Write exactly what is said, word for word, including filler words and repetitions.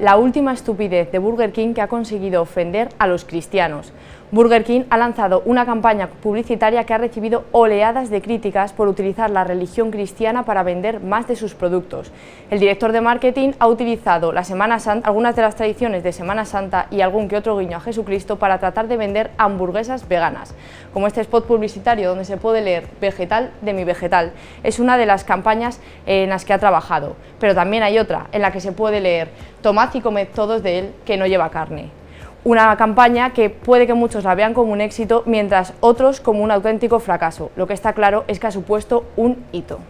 la última estupidez de Burger King que ha conseguido ofender a los cristianos. Burger King ha lanzado una campaña publicitaria que ha recibido oleadas de críticas por utilizar la religión cristiana para vender más de sus productos. El director de marketing ha utilizado la Semana Santa, algunas de las tradiciones de Semana Santa y algún que otro guiño a Jesucristo para tratar de vender hamburguesas veganas, como este spot publicitario donde se puede leer "vegetal de mi vegetal". Es una de las campañas en las que ha trabajado, pero también hay otra en la que se puede leer "tomad y comed todos de él, que no lleva carne". Una campaña que puede que muchos la vean como un éxito, mientras otros como un auténtico fracaso. Lo que está claro es que ha supuesto un hito.